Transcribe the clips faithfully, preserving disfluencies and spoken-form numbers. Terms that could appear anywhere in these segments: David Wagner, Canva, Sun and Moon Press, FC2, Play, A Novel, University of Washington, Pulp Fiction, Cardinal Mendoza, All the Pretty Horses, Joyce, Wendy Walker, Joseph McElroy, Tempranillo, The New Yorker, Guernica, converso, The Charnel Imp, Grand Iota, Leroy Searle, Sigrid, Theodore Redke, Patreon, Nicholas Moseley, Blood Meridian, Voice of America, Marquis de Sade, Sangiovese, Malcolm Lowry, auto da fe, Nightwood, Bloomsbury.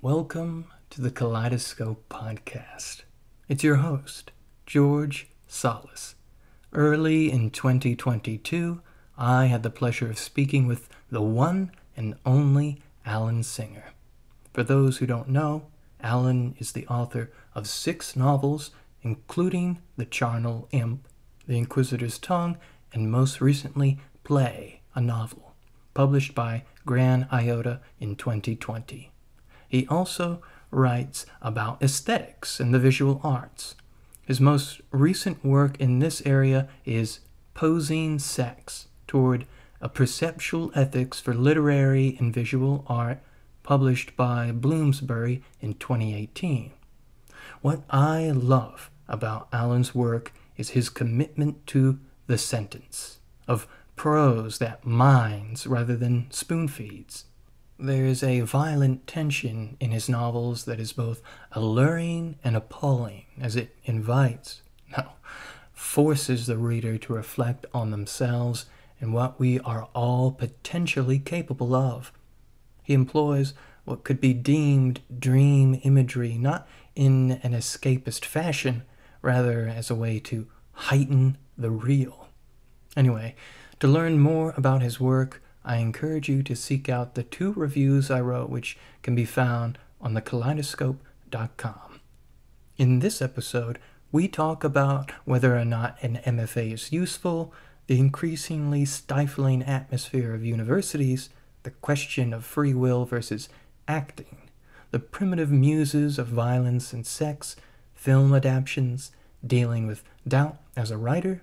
Welcome to the Kaleidoscope Podcast. It's your host, George Salis. Early in twenty twenty-two, I had the pleasure of speaking with the one and only Alan Singer. For those who don't know, Alan is the author of six novels, including The Charnel Imp, The Inquisitor's Tongue, and most recently, Play, A Novel, published by Grand Iota in twenty twenty. He also writes about aesthetics and the visual arts. His most recent work in this area is Posing Sex: Toward a Perceptual Ethics for Literary and Visual Art, published by Bloomsbury in twenty eighteen. What I love about Alan's work is his commitment to the sentence, of prose that minds rather than spoon feeds. There is a violent tension in his novels that is both alluring and appalling, as it invites, no, forces the reader to reflect on themselves and what we are all potentially capable of. He employs what could be deemed dream imagery, not in an escapist fashion, rather as a way to heighten the real. Anyway, to learn more about his work, I encourage you to seek out the two reviews I wrote, which can be found on the kaleidoscope dot com. In this episode, we talk about whether or not an M F A is useful, the increasingly stifling atmosphere of universities, the question of free will versus acting, the primitive muses of violence and sex, film adaptations, dealing with doubt as a writer,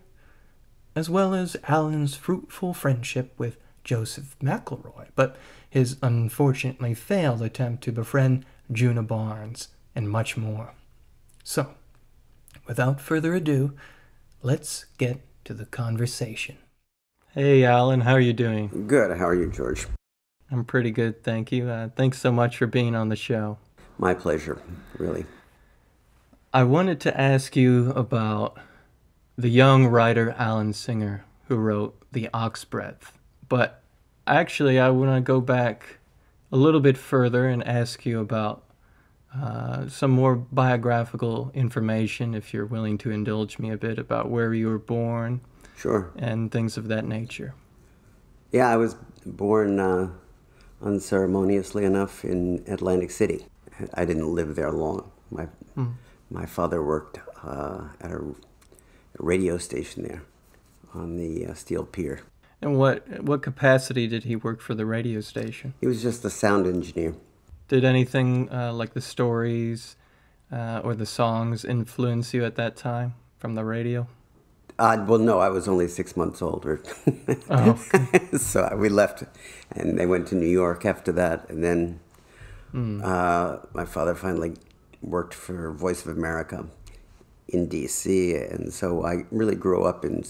as well as Alan's fruitful friendship with Joseph McElroy, but his unfortunately failed attempt to befriend Djuna Barnes, and much more. So, without further ado, let's get to the conversation. Hey, Alan, how are you doing? Good. How are you, George? I'm pretty good, thank you. Uh, thanks so much for being on the show. My pleasure, really. I wanted to ask you about the young writer Alan Singer, who wrote The Ox-Breadth. But actually, I want to go back a little bit further and ask you about uh, some more biographical information, if you're willing to indulge me a bit, about where you were born. Sure. And things of that nature. Yeah, I was born uh, unceremoniously enough in Atlantic City. I didn't live there long. My, mm. my father worked uh, at a radio station there on the uh, steel pier. And what what capacity did he work for the radio station? He was just a sound engineer. Did anything uh, like the stories uh, or the songs influence you at that time from the radio? Uh, well, no, I was only six months older. Oh, okay. So we left, and they went to New York after that. And then mm. uh, my father finally worked for Voice of America in D C, and so I really grew up in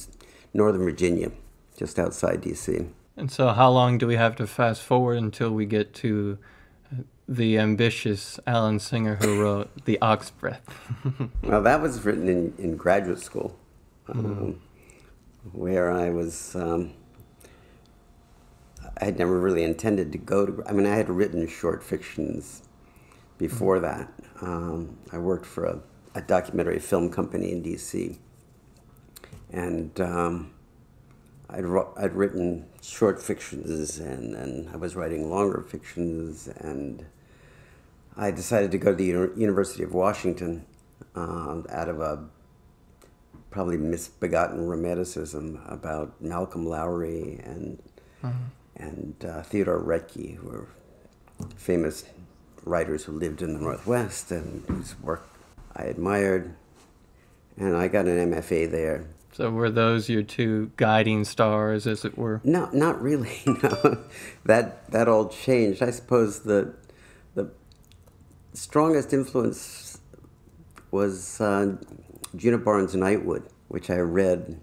Northern Virginia, just outside D C. And so how long do we have to fast forward until we get to the ambitious Alan Singer who wrote The Ox-Breadth? Well, that was written in, in graduate school, um, mm. where I was, um, I had never really intended to go to, I mean, I had written short fictions before mm. that. Um, I worked for a, a documentary film company in D C, and um, I'd, I'd written short fictions, and, and I was writing longer fictions, and I decided to go to the U University of Washington uh, out of a probably misbegotten romanticism about Malcolm Lowry and, mm-hmm. and uh, Theodore Redke, who were famous writers who lived in the Northwest and whose work I admired, and I got an M F A there. So were those your two guiding stars, as it were? No, not really. No. That that all changed. I suppose the the strongest influence was uh, Djuna Barnes' Nightwood, which I read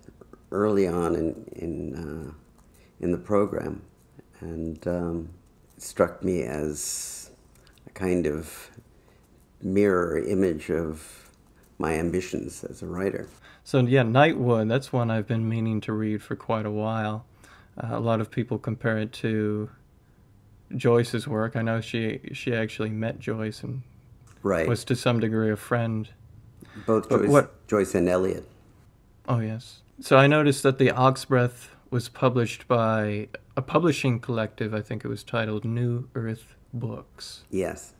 early on in in uh, in the program, and um, it struck me as a kind of mirror image of my ambitions as a writer. So yeah, Nightwood, that's one I've been meaning to read for quite a while. Uh, a lot of people compare it to Joyce's work. I know she she actually met Joyce and right. was to some degree a friend. Both Joyce, what, Joyce and Eliot. Oh, yes. So I noticed that The Ox-Breadth was published by a publishing collective. I think it was titled New Earth Books. Yes.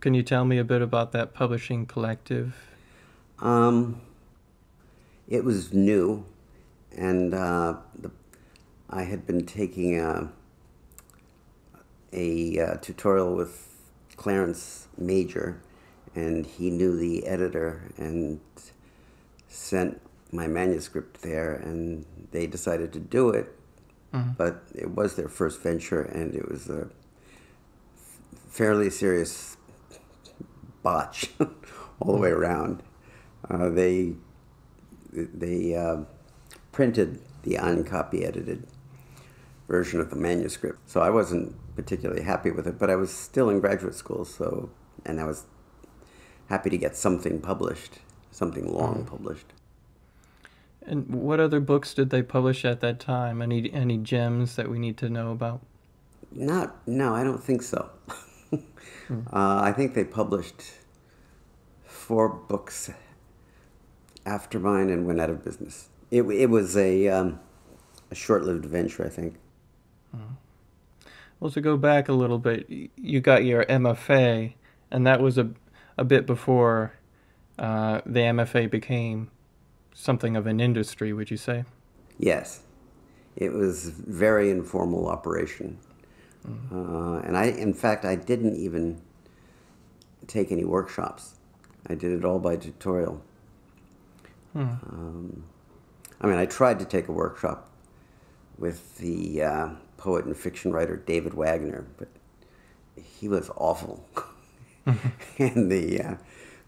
Can you tell me a bit about that publishing collective? Um, it was new, and uh, the, I had been taking a, a, a tutorial with Clarence Major, and he knew the editor and sent my manuscript there, and they decided to do it. Mm-hmm. But it was their first venture, and it was a fairly serious botch all the way around. Uh, they they uh, printed the uncopy edited version of the manuscript, so I wasn't particularly happy with it, but I was still in graduate school, so and I was happy to get something published, something long mm. published. And what other books did they publish at that time? Any any gems that we need to know about? Not, no, I don't think so. mm. uh, I think they published four books after mine and went out of business. It it was a um, a short-lived venture, I think. Mm. Well, to go back a little bit, you got your M F A, and that was a a bit before uh, the M F A became something of an industry, would you say? Yes. It was very informal operation. Mm-hmm. uh, and I, in fact, I didn't even take any workshops. I did it all by tutorial. Hmm. Um, I mean, I tried to take a workshop with the uh, poet and fiction writer David Wagner, but he was awful. And the uh,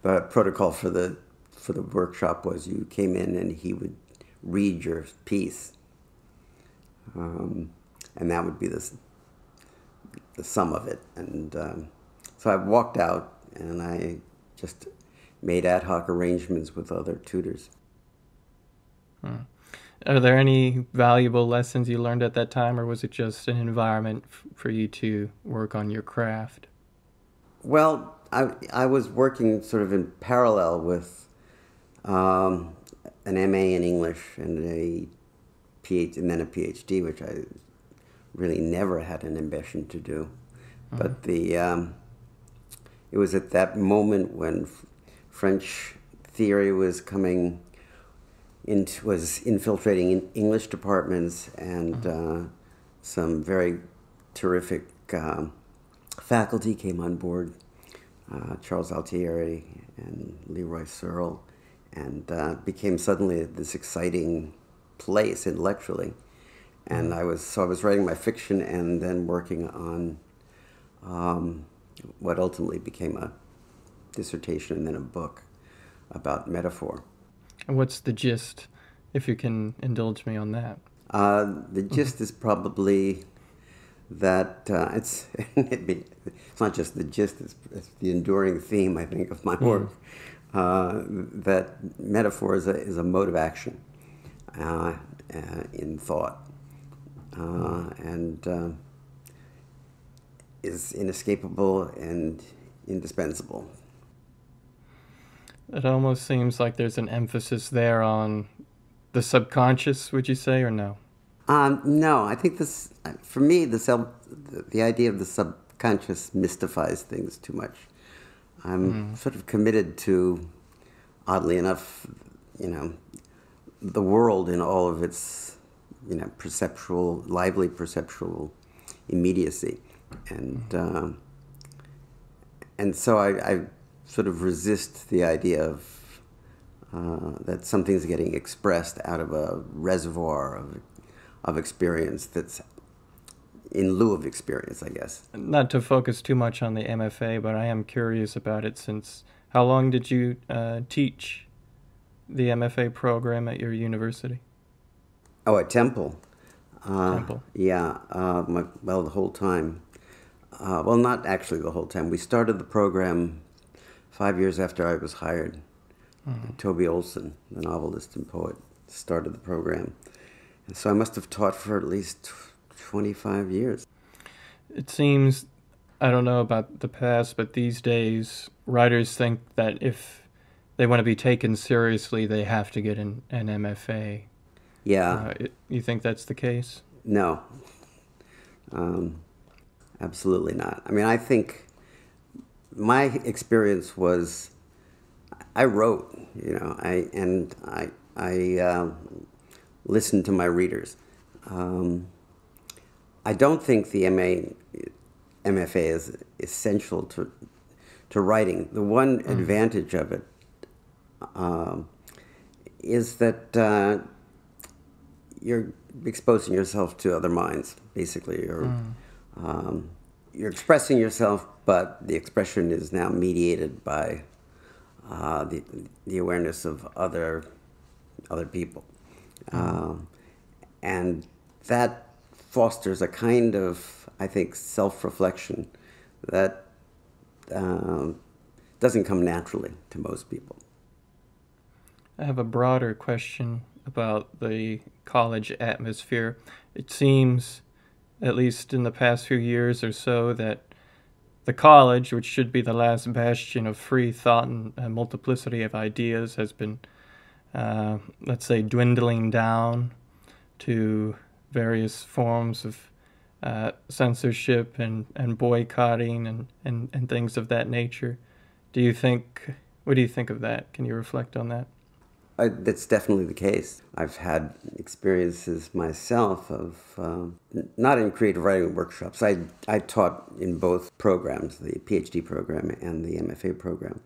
the protocol for the for the workshop was you came in and he would read your piece, um, and that would be the the sum of it. And um, so I walked out and I just made ad hoc arrangements with other tutors. Hmm. Are there any valuable lessons you learned at that time, or was it just an environment f for you to work on your craft? Well, I, I was working sort of in parallel with um, an M A in English and a PhD, and then a PhD, which I really never had an ambition to do. Mm. But the um, it was at that moment when French theory was coming into, was infiltrating in English departments, and mm. uh, some very terrific Um, faculty came on board, uh, Charles Altieri and Leroy Searle, and uh, became suddenly this exciting place intellectually. And I was, so I was writing my fiction and then working on um, what ultimately became a dissertation and then a book about metaphor. And what's the gist, if you can indulge me on that? Uh, the gist mm-hmm. is probably that uh, it's it's not just the gist, it's, it's the enduring theme, I think, of my work, uh, that metaphor is a, is a mode of action uh, uh, in thought, uh, and uh, is inescapable and indispensable. It almost seems like there's an emphasis there on the subconscious, would you say, or no? Um, no, I think this, for me, the, self, the idea of the subconscious mystifies things too much. I'm mm. sort of committed to, oddly enough, you know, the world in all of its, you know, perceptual, lively perceptual immediacy. And, uh, and so I, I sort of resist the idea of uh, that something's getting expressed out of a reservoir of of experience that's in lieu of experience, I guess. Not to focus too much on the M F A, but I am curious about it since... How long did you uh, teach the M F A program at your university? Oh, at Temple. Uh, Temple. Yeah, uh, my, well, the whole time. Uh, well, not actually the whole time. We started the program five years after I was hired. Mm. Toby Olson, the novelist and poet, started the program. So I must have taught for at least twenty-five years. It seems, I don't know about the past, but these days writers think that if they want to be taken seriously, they have to get an, an M F A. Yeah. Uh, it, you think that's the case? No. Um, absolutely not. I mean, I think my experience was I wrote, you know, I and I, I uh, listened to my readers. Um, I don't think the M A, M F A is essential to to writing. The one mm. advantage of it uh, is that uh, you're exposing yourself to other minds, basically. You're, mm. um, you're expressing yourself, but the expression is now mediated by uh, the, the awareness of other, other people. Mm. Um, and that fosters a kind of, I think, self-reflection that uh, doesn't come naturally to most people. I have a broader question about the college atmosphere. It seems, at least in the past few years or so, that the college, which should be the last bastion of free thought and uh, multiplicity of ideas, has been, uh, let's say, dwindling down to various forms of uh, censorship and, and boycotting and, and, and things of that nature. Do you think, what do you think of that? Can you reflect on that? I, that's definitely the case. I've had experiences myself of, um, not in creative writing workshops. I, I taught in both programs, the PhD program and the M F A program.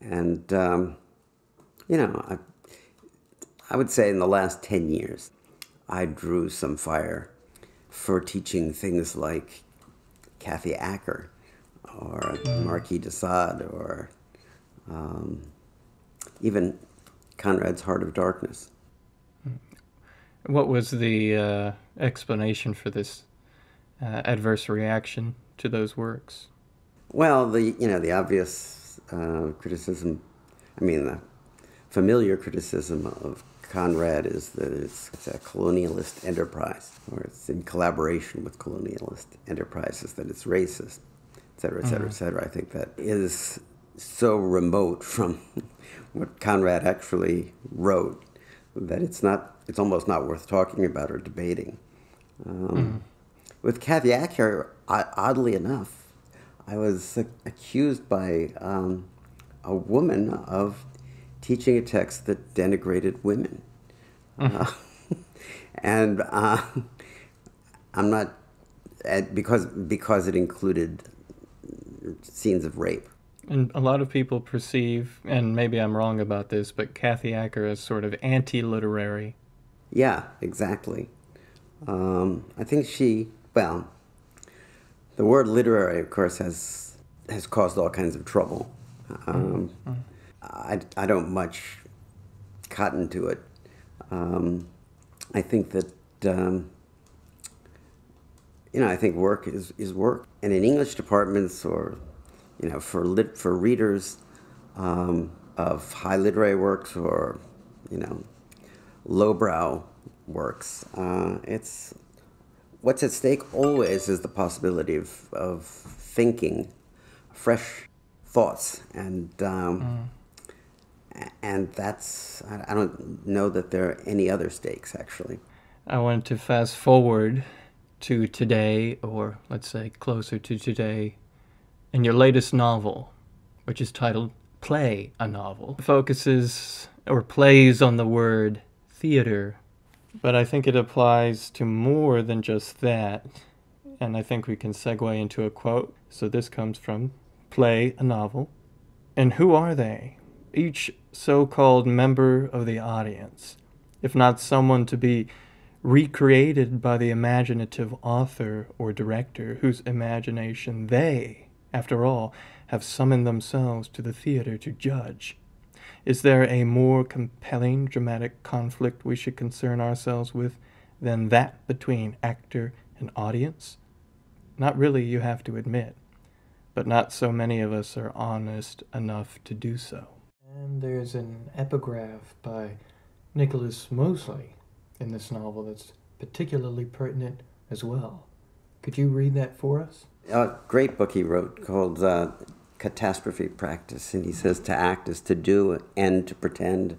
And, um, you know, I, I would say in the last ten years, I drew some fire for teaching things like Kathy Acker or Marquis de Sade or um, even Conrad's Heart of Darkness. What was the uh, explanation for this uh, adverse reaction to those works? Well, the you know the obvious uh, criticism, I mean the familiar criticism of Conrad is that it's, it's a colonialist enterprise, or it's in collaboration with colonialist enterprises, that it's racist, et cetera, et cetera, mm-hmm. et cetera. I think that is so remote from what Conrad actually wrote that it's not, it's almost not worth talking about or debating. Um, mm-hmm. With Kathy Acker, I, oddly enough, I was uh, accused by um, a woman of teaching a text that denigrated women. Uh, and uh, I'm not, because because it included scenes of rape. And a lot of people perceive, and maybe I'm wrong about this, but Kathy Acker is sort of anti-literary. Yeah, exactly. Um, I think she, well, the word literary, of course, has, has caused all kinds of trouble. Um, mm-hmm. I, I don't much cotton to it. Um, I think that, um, you know, I think work is, is work. And in English departments or, you know, for lit, for readers um, of high literary works or, you know, lowbrow works, uh, it's, what's at stake always is the possibility of, of thinking fresh thoughts and, um, mm. And that's, I don't know that there are any other stakes, actually. I wanted to fast forward to today, or let's say closer to today, in your latest novel, which is titled Play, A Novel. It focuses or plays on the word theater, but I think it applies to more than just that. And I think we can segue into a quote. So this comes from Play, A Novel. And who are they? Each so-called member of the audience, if not someone to be recreated by the imaginative author or director whose imagination they, after all, have summoned themselves to the theater to judge. Is there a more compelling dramatic conflict we should concern ourselves with than that between actor and audience? Not really, you have to admit, but not so many of us are honest enough to do so. And there's an epigraph by Nicholas Moseley in this novel that's particularly pertinent as well. Could you read that for us? A great book he wrote called uh, Catastrophe Practice, and he says to act is to do and to pretend.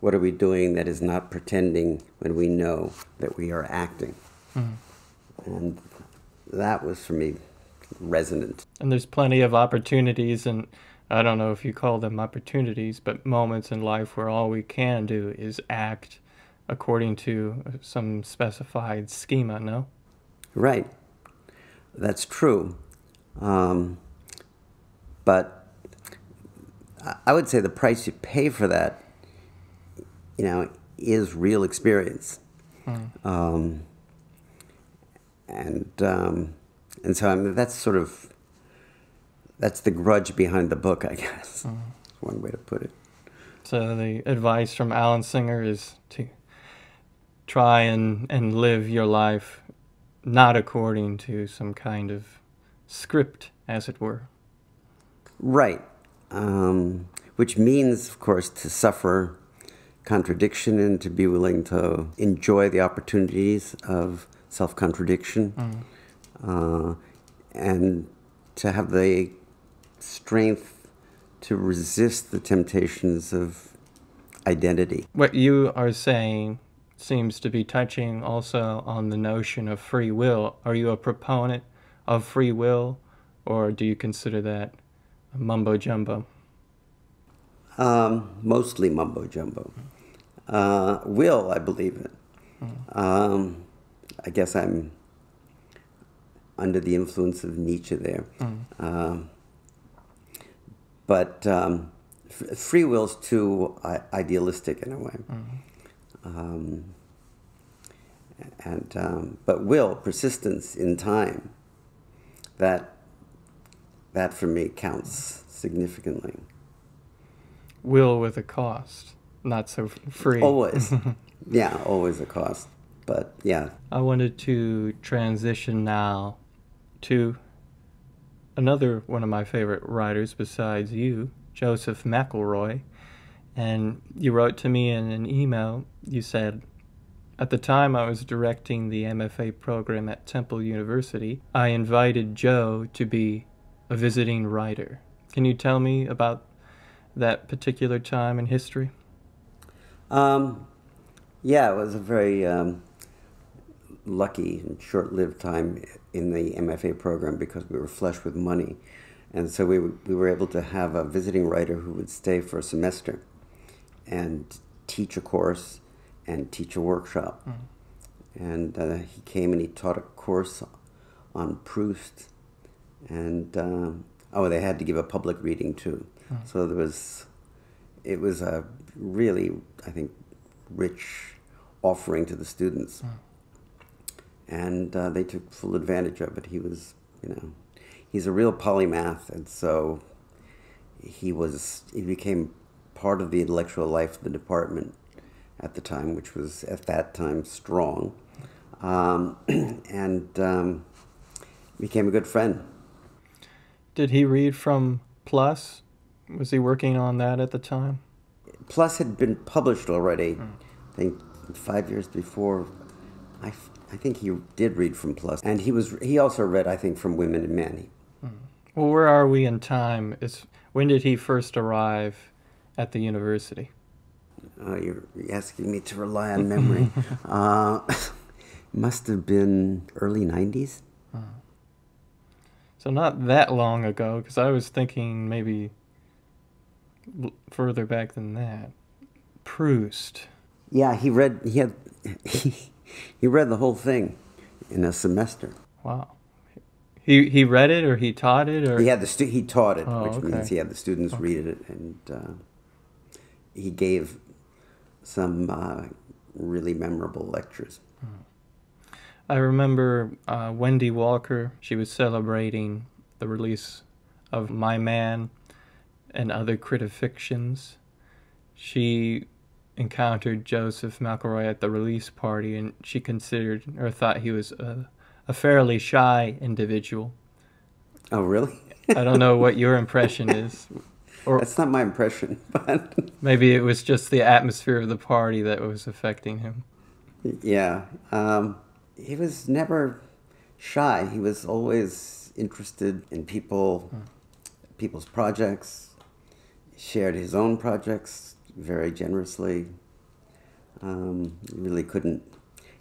What are we doing that is not pretending when we know that we are acting? Mm-hmm. And that was, for me, resonant. And there's plenty of opportunities, and I don't know if you call them opportunities, but moments in life where all we can do is act according to some specified schema, no? Right. That's true. Um, but I would say the price you pay for that, you know, is real experience. Mm. Um, and um, and so I mean, that's sort of, that's the grudge behind the book, I guess. Mm. That's one way to put it. So the advice from Alan Singer is to try and, and live your life not according to some kind of script, as it were. Right. Um, which means, of course, to suffer contradiction and to be willing to enjoy the opportunities of self-contradiction, mm. uh, and to have the strength to resist the temptations of identity. What you are saying seems to be touching also on the notion of free will. Are you a proponent of free will, or do you consider that mumbo-jumbo? Um, mostly mumbo-jumbo. Uh, will, I believe in. Mm. Um, I guess I'm under the influence of Nietzsche there. Mm. Uh, but um, f free will's too I idealistic in a way. Mm. Um, and um, but will, persistence in time, that, that for me counts significantly. Will with a cost, not so free. Always. Yeah, always a cost, but yeah. I wanted to transition now to another one of my favorite writers besides you, Joseph McElroy. And you wrote to me in an email, you said, "At the time I was directing the M F A program at Temple University, I invited Joe to be a visiting writer." Can you tell me about that particular time in history? Um, yeah, it was a very um, lucky and short-lived time in the M F A program because we were flush with money. And so we, we were able to have a visiting writer who would stay for a semester and teach a course and teach a workshop. Mm. And uh, he came and he taught a course on Proust. And, um, oh, they had to give a public reading, too. So there was, it was a really, I think, rich offering to the students. Mm. And uh, they took full advantage of it. He was, you know, he's a real polymath. And so he was, he became part of the intellectual life of the department at the time, which was at that time strong. Um, and um, became a good friend. Did he read from Plus? Was he working on that at the time? Plus had been published already, mm. I think five years before. I, I think he did read from Plus. And he was he also read, I think, from Women and Men. Mm. Well, where are we in time? It's, when did he first arrive at the university? Oh, you're asking me to rely on memory. uh, must have been early nineties. Mm. So not that long ago, because I was thinking maybe further back than that. Proust. Yeah, he read he had he, he read the whole thing in a semester. Wow. He he read it, or he taught it, or he had the stu he taught it, oh, which okay. means he had the students okay. read it, and uh, he gave some uh, really memorable lectures. I remember uh, Wendy Walker. She was celebrating the release of My Man and Other Critic Fictions. She encountered Joseph McElroy at the release party, and she considered or thought he was a, a fairly shy individual. Oh, really? I don't know what your impression is. Or that's not my impression, but maybe it was just the atmosphere of the party that was affecting him. Yeah. Um, he was never shy. He was always interested in people, mm. people's projects, shared his own projects very generously. Um, really couldn't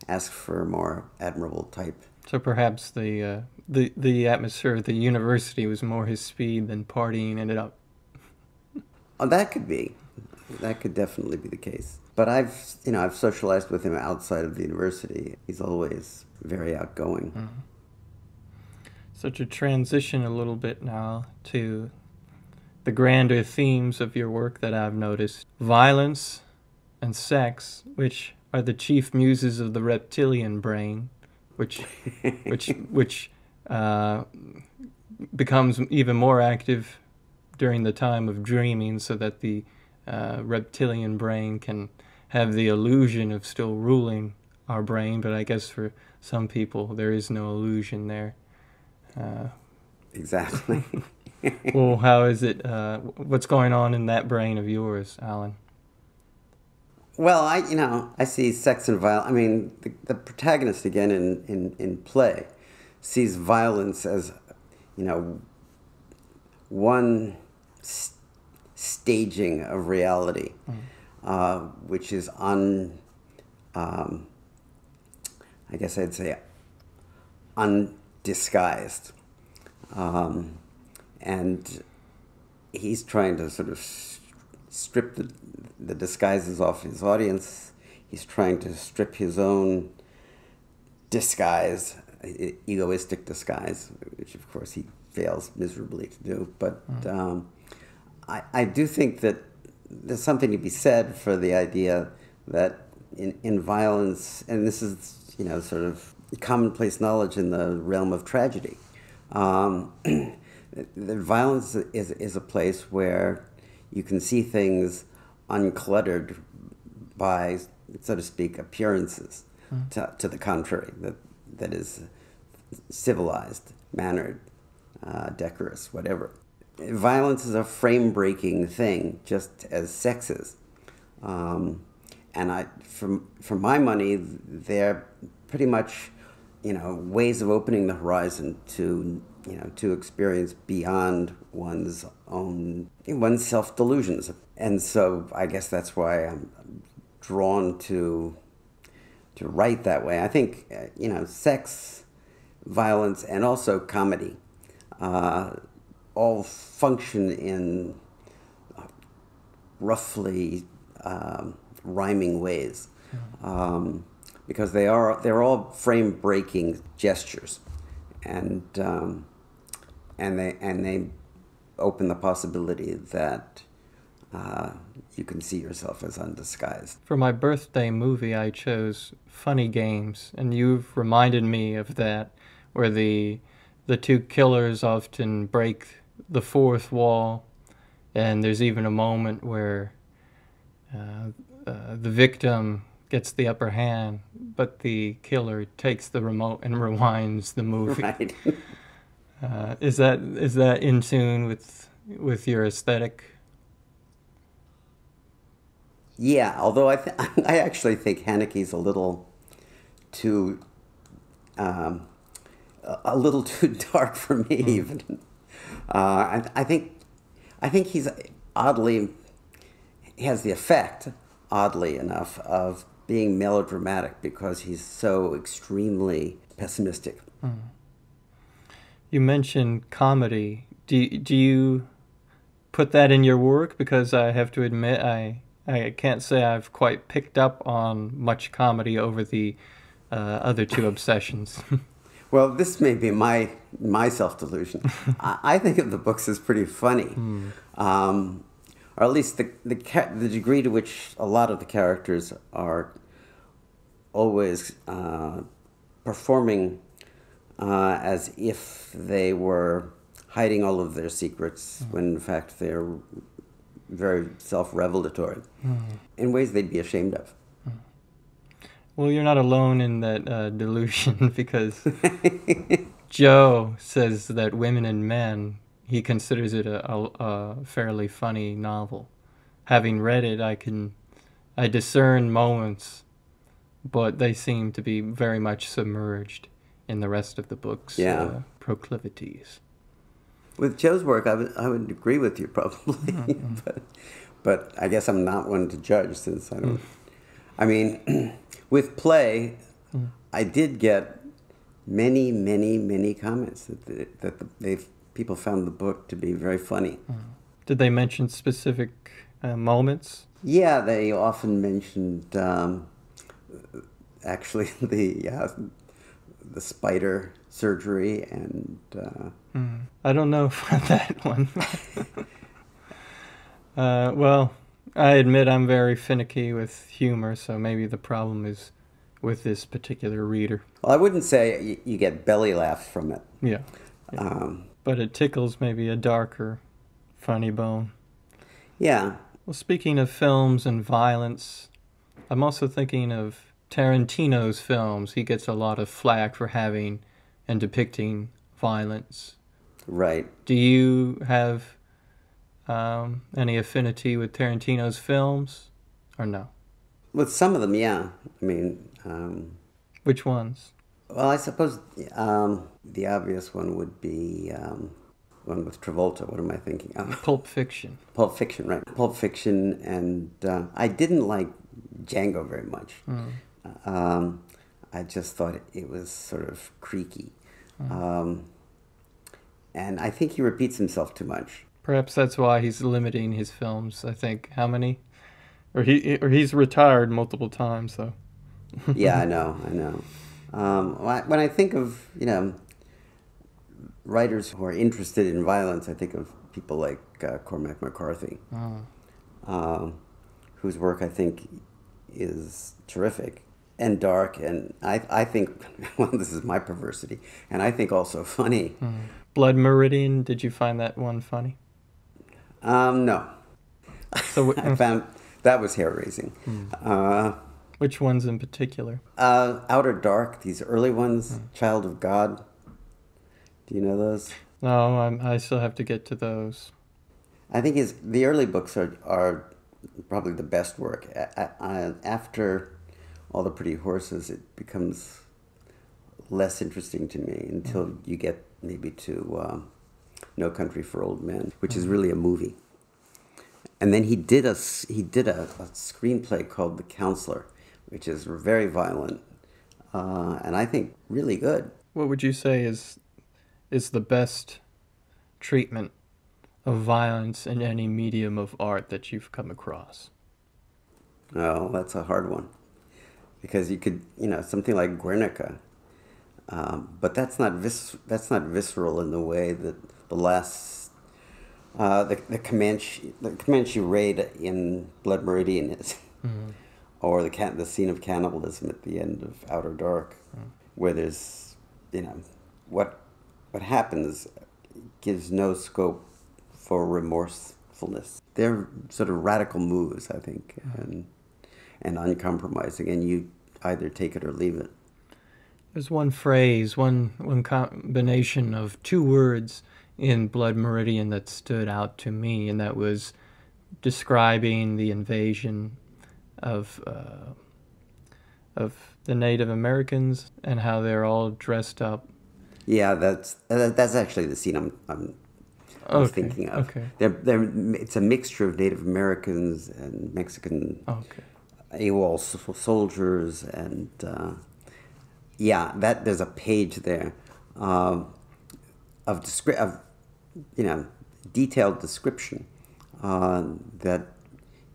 ask for a more admirable type. So perhaps the, uh, the, the atmosphere at the university was more his speed than partying ended up. Oh, that could be. That could definitely be the case. But I've, you know, I've socialized with him outside of the university. He's always very outgoing. Mm-hmm. So to transition a little bit now to the grander themes of your work that I've noticed, violence and sex, which are the chief muses of the reptilian brain, which, which, which uh, becomes even more active during the time of dreaming, so that the uh, reptilian brain can have the illusion of still ruling our brain, but I guess for some people there is no illusion there. Uh, exactly. Well, how is it, uh, what's going on in that brain of yours, Alan? Well, I, you know, I see sex and violence. I mean, the, the protagonist, again, in, in, in Play, sees violence as, you know, one st staging of reality, mm. uh, which is un, um, I guess I'd say, undisguised. Um, and he's trying to sort of strip the, the disguises off his audience. He's trying to strip his own disguise, egoistic disguise, which of course he fails miserably to do. But mm. um, I, I do think that there's something to be said for the idea that in, in violence, and this is, you know, sort of commonplace knowledge in the realm of tragedy, um, that violence is, is a place where you can see things uncluttered by, so to speak, appearances mm. to, to the contrary, that, that is civilized, mannered, uh, decorous, whatever. Violence is a frame-breaking thing, just as sex is. Um, and I, for, for my money, they're pretty much, you know, ways of opening the horizon to you know, to experience beyond one's own, one's self-delusions. And so I guess that's why I'm drawn to, to write that way. I think, you know, sex, violence, and also comedy uh, all function in roughly um, rhyming ways um, because they are, they're all frame-breaking gestures. And, um, and they and they open the possibility that uh, you can see yourself as undisguised. For my birthday movie, I chose Funny Games, and you've reminded me of that, where the the two killers often break the fourth wall, and there's even a moment where uh, uh, the victim gets the upper hand, but the killer takes the remote and rewinds the movie. Right. uh, is that is that in tune with with your aesthetic? Yeah, although I th I actually think Haneke's a little too um, a little too dark for me. Mm. Even uh, I, I think I think he's oddly he has the effect, oddly enough, of being melodramatic because he's so extremely pessimistic. Mm. You mentioned comedy. Do, do you put that in your work? Because I have to admit, I, I can't say I've quite picked up on much comedy over the uh, other two obsessions. Well, this may be my, my self-delusion. I, I think of the books as pretty funny. Mm. Um, or at least the, the, the degree to which a lot of the characters are always uh, performing uh, as if they were hiding all of their secrets, mm-hmm. when in fact they're very self-revelatory, mm-hmm. in ways they'd be ashamed of. Well, you're not alone in that uh, delusion, because Joe says that Women and Men, he considers it a, a, a fairly funny novel. Having read it, I can, I discern moments, but they seem to be very much submerged in the rest of the book's yeah. uh, proclivities. With Joe's work, I would, I would agree with you probably, mm-hmm. but, but I guess I'm not one to judge since I don't... Mm. I mean, with Play, mm. I did get many, many, many comments that the, that the, they've people found the book to be very funny. Mm. Did they mention specific uh, moments? Yeah, they often mentioned um, actually the uh, the spider surgery and. Uh, mm. I don't know about that one. uh, well, I admit I'm very finicky with humor, so maybe the problem is with this particular reader. Well, I wouldn't say you get belly laughs from it. Yeah. yeah. Um, but it tickles maybe a darker, funny bone. Yeah. Well, speaking of films and violence, I'm also thinking of Tarantino's films. He gets a lot of flack for having and depicting violence. Right. Do you have um, any affinity with Tarantino's films, or no? With some of them, yeah. I mean... Um, which ones? Well, I suppose um, the obvious one would be... Um, one with Travolta. What am I thinking of? Pulp Fiction. Pulp Fiction, right. Pulp Fiction, and uh, I didn't like Django very much. Mm. Um, I just thought it was sort of creaky. Mm. Um, and I think he repeats himself too much. Perhaps that's why he's limiting his films, I think. How many? Or he or he's retired multiple times, though. Yeah, I know, I know. Um, when I think of, you know... writers who are interested in violence, I think of people like uh, Cormac McCarthy, oh. um, whose work I think is terrific and dark, and I, I think, well, this is my perversity, and I think also funny. Mm. Blood Meridian, did you find that one funny? Um, no. So I found that was hair-raising. Mm. Uh, Which ones in particular? Uh, Outer Dark, these early ones, mm. Child of God. Do you know those? No, I'm, I still have to get to those. I think his the early books are are probably the best work. I, I, after All the Pretty Horses, it becomes less interesting to me until mm. you get maybe to um, No Country for Old Men, which mm. is really a movie. And then he did a he did a, a screenplay called The Counselor, which is very violent uh, and I think really good. What would you say is is the best treatment of violence in any medium of art that you've come across? Oh, that's a hard one. Because you could, you know, something like Guernica, um, but that's not vis that's not visceral in the way that the last, uh, the, the, Comanche, the Comanche raid in Blood Meridian is, mm-hmm. or the, can the scene of cannibalism at the end of Outer Dark, mm-hmm. where there's, you know, what... What happens gives no scope for remorsefulness. They're sort of radical moves, I think, and and uncompromising, and you either take it or leave it. There's one phrase, one, one combination of two words in Blood Meridian that stood out to me, and that was describing the invasion of, uh, of the Native Americans and how they're all dressed up. Yeah, that's that's actually the scene I'm, I'm I was okay, thinking of. Okay. They're, they're, it's a mixture of Native Americans and Mexican okay. AWOL soldiers, and uh, yeah, that there's a page there uh, of descri of you know detailed description uh, that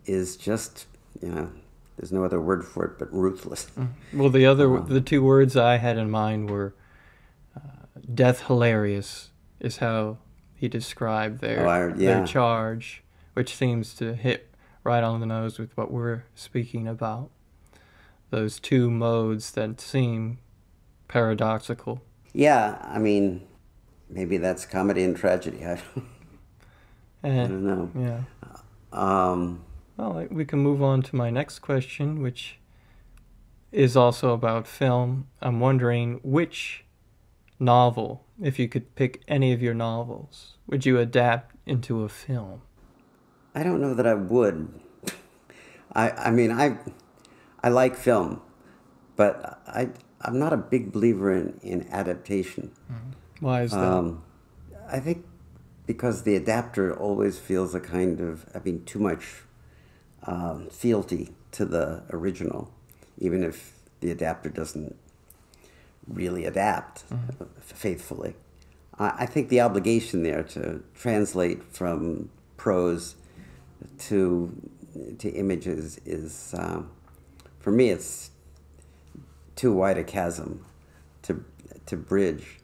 is just you know there's no other word for it but ruthless. Well, the other uh, the two words I had in mind were. Death hilarious is how he described their, oh, I, yeah. their charge, which seems to hit right on the nose with what we're speaking about. Those two modes that seem paradoxical. Yeah, I mean, maybe that's comedy and tragedy. I don't, and, I don't know. Yeah. Um, well, we can move on to my next question, which is also about film. I'm wondering which... novel, if you could pick any of your novels, would you adapt into a film? I don't know that I would. I I mean I I like film, but I I'm not a big believer in, in adaptation. Mm-hmm. Why is that? Um, I think because the adapter always feels a kind of, I mean, too much um, fealty to the original, even if the adapter doesn't really adapt mm-hmm. faithfully. I, I think the obligation there to translate from prose to to images is, um, for me, it's too wide a chasm to to bridge.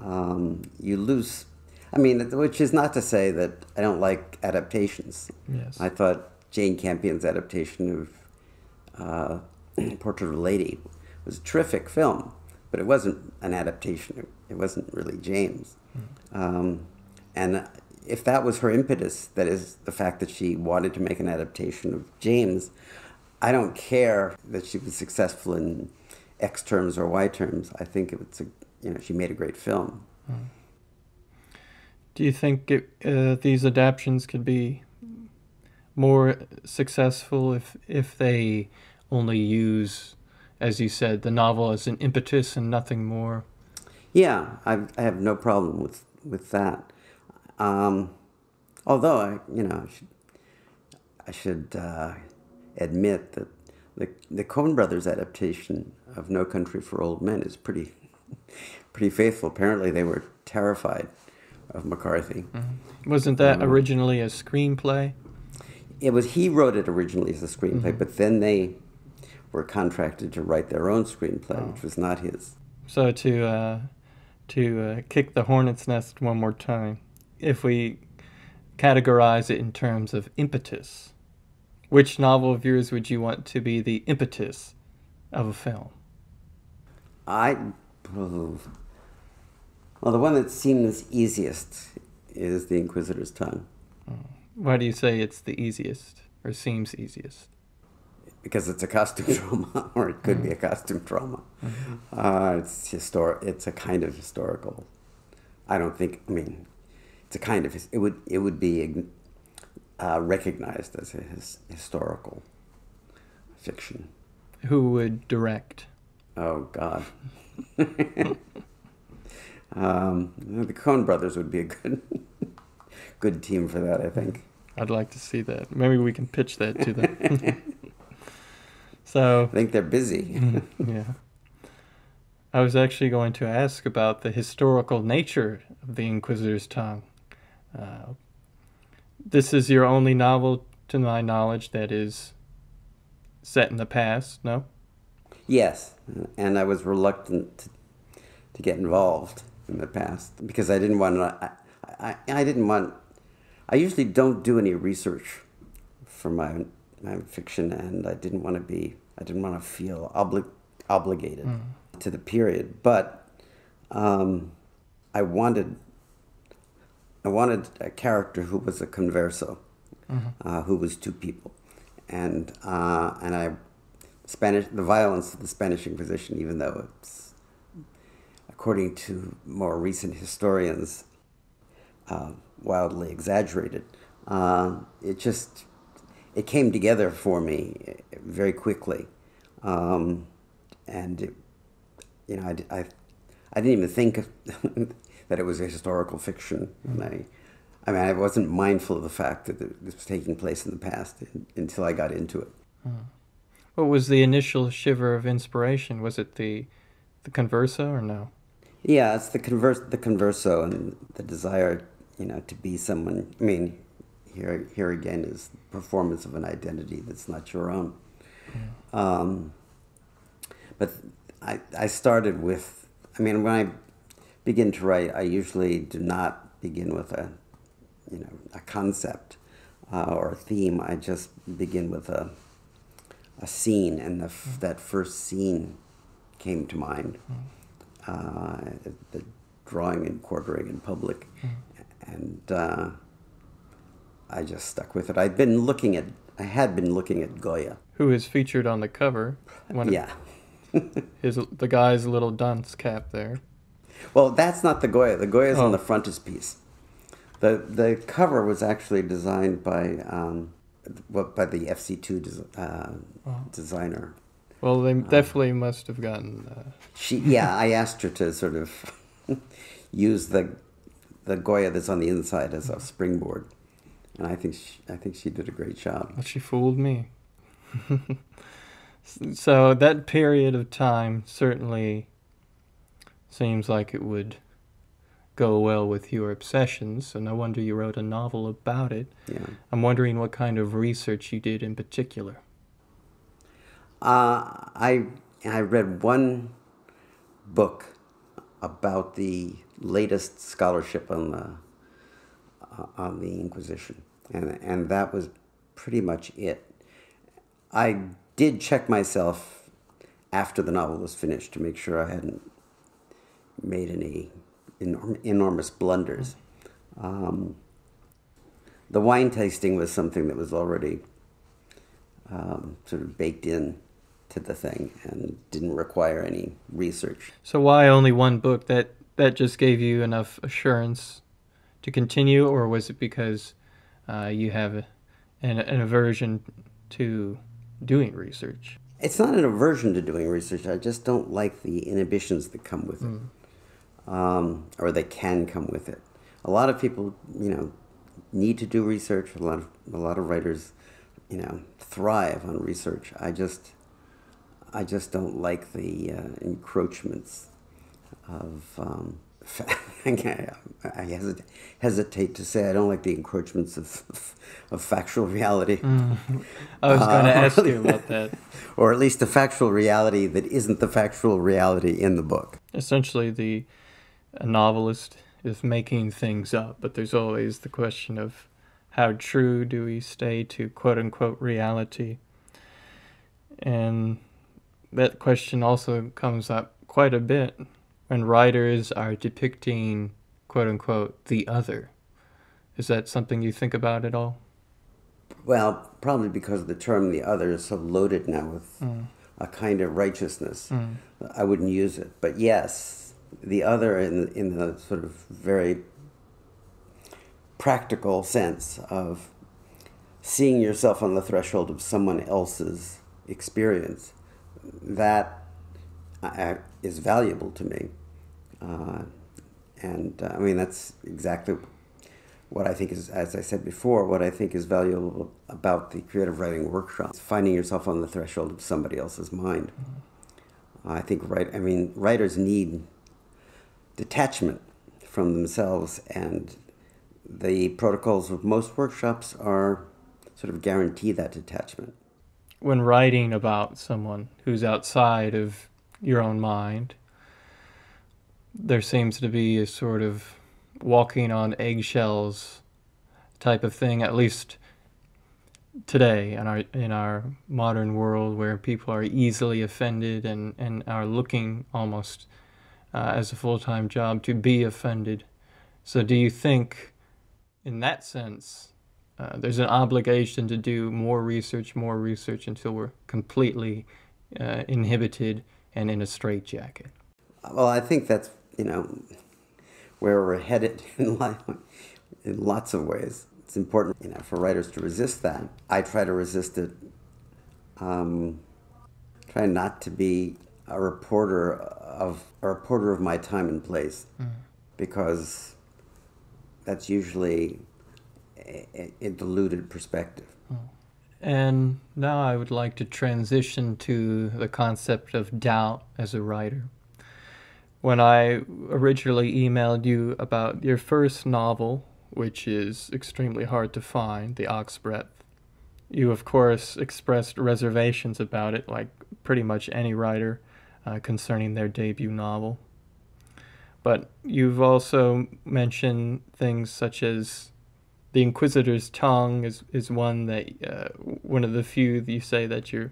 Um, you lose, I mean, which is not to say that I don't like adaptations. Yes. I thought Jane Campion's adaptation of uh, Portrait of a Lady was a terrific film, but it wasn't an adaptation. It wasn't really Jane's. Mm-hmm. Um, and if that was her impetus, that is the fact that she wanted to make an adaptation of Jane's, I don't care that she was successful in X terms or Y terms. I think it was a, you know, she made a great film. Mm-hmm. Do you think it, uh, these adaptions could be more successful if if they only use, as you said, the novel as an impetus and nothing more? Yeah, I've, I have no problem with with that. Um, although I, you know, I should, I should uh, admit that the the Coen Brothers adaptation of No Country for Old Men is pretty pretty faithful. Apparently, they were terrified of McCarthy. Mm-hmm. Wasn't that um, originally a screenplay? It was, he wrote it originally as a screenplay, mm-hmm. but then they were contracted to write their own screenplay, oh. which was not his. So to, uh, to uh, kick the hornet's nest one more time, if we categorize it in terms of impetus, which novel of yours would you want to be the impetus of a film? I... Oh. Well, the one that seems easiest is The Inquisitor's Tongue. Why do you say it's the easiest, or seems easiest? Because it's a costume drama, or it could mm. be a costume drama. Mm-hmm. uh, it's histor- It's a kind of historical. I don't think. I mean, it's a kind of. It would. It would be uh, recognized as a his- historical fiction. Who would direct? Oh God. Um, the Coen Brothers would be a good, good team for that, I think. I'd like to see that. Maybe we can pitch that to them. So I think they're busy. Yeah. I was actually going to ask about the historical nature of The Inquisitor's Tongue. Uh, this is your only novel, to my knowledge, that is set in the past, no? Yes, and I was reluctant to, to get involved in the past, because I didn't want to, I, I, I didn't want, I usually don't do any research for my, my fiction, and I didn't want to be, I didn't want to feel obli obligated mm. to the period, but um, I wanted, I wanted a character who was a converso, mm-hmm. uh, who was two people, and, uh, and I, Spanish, the violence of the Spanish Inquisition, even though it's, according to more recent historians, Uh, wildly exaggerated. Uh, it just, it came together for me very quickly. Um, and, it, you know, I, I, I didn't even think of that it was a historical fiction. And I, I mean, I wasn't mindful of the fact that this was taking place in the past until I got into it. What was the initial shiver of inspiration? Was it the, the converso or no? Yeah, it's the converse, the converso, and the desire, you know, to be someone. I mean, here, here again is performance of an identity that's not your own. Mm. Um, but I, I started with. I mean, when I begin to write, I usually do not begin with a, you know, a concept uh, or a theme. I just begin with a, a scene, and the f mm. that first scene came to mind. Mm. Uh, the drawing and quartering in public, mm-hmm. and uh, I just stuck with it. I'd been looking at, I had been looking at Goya, who is featured on the cover. One yeah, of his the guy's little dunce cap there. Well, that's not the Goya. The Goya's oh. on the frontispiece. the The cover was actually designed by um, what by the F C two des uh, oh. designer Well, they definitely um, must have gotten... Uh... She, yeah, I asked her to sort of use the the Goya that's on the inside as a springboard, and I think she, I think she did a great job. Well, she fooled me. So that period of time certainly seems like it would go well with your obsessions, so no wonder you wrote a novel about it. Yeah. I'm wondering what kind of research you did in particular. Uh, I I read one book about the latest scholarship on the uh, on the Inquisition, and and that was pretty much it. I did check myself after the novel was finished to make sure I hadn't made any enorm enormous blunders. Um, the wine tasting was something that was already um, sort of baked in to the thing and didn't require any research. So why only one book? That that just gave you enough assurance to continue, or was it because uh, you have a, an, an aversion to doing research? It's not an aversion to doing research. I just don't like the inhibitions that come with it, mm. um, or that can come with it. A lot of people, you know, need to do research. A lot of a lot of writers, you know, thrive on research. I just I just don't like the uh, encroachments of, um, I hesit hesitate to say I don't like the encroachments of, of, of factual reality. Mm. I was going to uh, ask you about that. Or at least the factual reality that isn't the factual reality in the book. Essentially, the a novelist is making things up, but there's always the question of how true do we stay to quote-unquote reality? And that question also comes up quite a bit when writers are depicting, quote-unquote, the other. Is that something you think about at all? Well, probably because the term the other is so loaded now with mm. a kind of righteousness. Mm. I wouldn't use it. But yes, the other in, in the sort of very practical sense of seeing yourself on the threshold of someone else's experience, that uh, is valuable to me. Uh, and uh, I mean, that's exactly what I think is, as I said before, what I think is valuable about the creative writing workshop, is finding yourself on the threshold of somebody else's mind. Mm-hmm. I think right, I mean, writers need detachment from themselves, and the protocols of most workshops are sort of guarantee that detachment. When writing about someone who's outside of your own mind, there seems to be a sort of walking on eggshells type of thing, at least today in our in our modern world, where people are easily offended and, and are looking almost uh, as a full-time job to be offended. So do you think, in that sense, Uh, there's an obligation to do more research, more research until we're completely uh, inhibited and in a straitjacket? Well, I think that's, you know, where we're headed in life in lots of ways. It's important, you know, for writers to resist that. I try to resist it. Um, try not to be a reporter of a reporter of my time and place, mm. because that's usually A, a diluted perspective. And now I would like to transition to the concept of doubt as a writer. When I originally emailed you about your first novel, which is extremely hard to find, The Ox-Breadth, you of course expressed reservations about it, like pretty much any writer uh, concerning their debut novel. But you've also mentioned things such as The Inquisitor's Tongue is, is one that, uh, one of the few that you say that you're